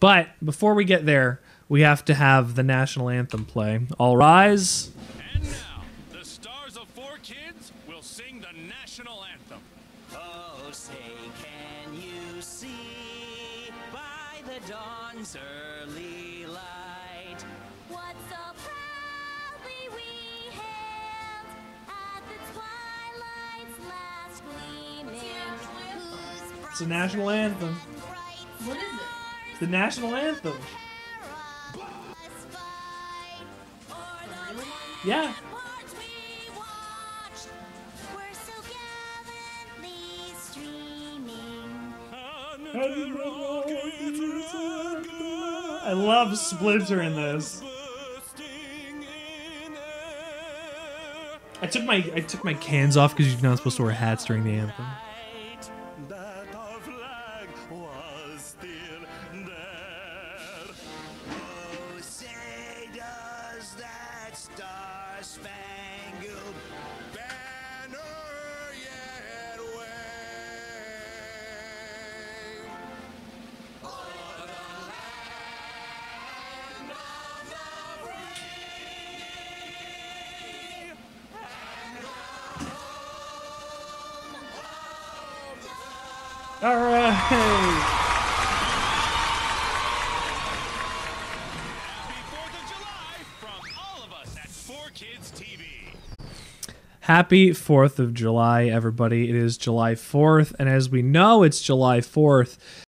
But before we get there, we have to have the national anthem play. All rise. And now, the stars of Four Kids will sing the national anthem. Oh, say can you see by the dawn's early light what so proudly we hailed at the twilight's last gleaming. It's a national anthem. What is it? The national anthem. Yeah. I love Splinter in this. I took my cans off because you're not supposed to wear hats during the anthem. All right. Happy 4th of July from all of us at FourKids TV. Happy 4th of July, everybody. It is July 4th, and as we know, it's July 4th.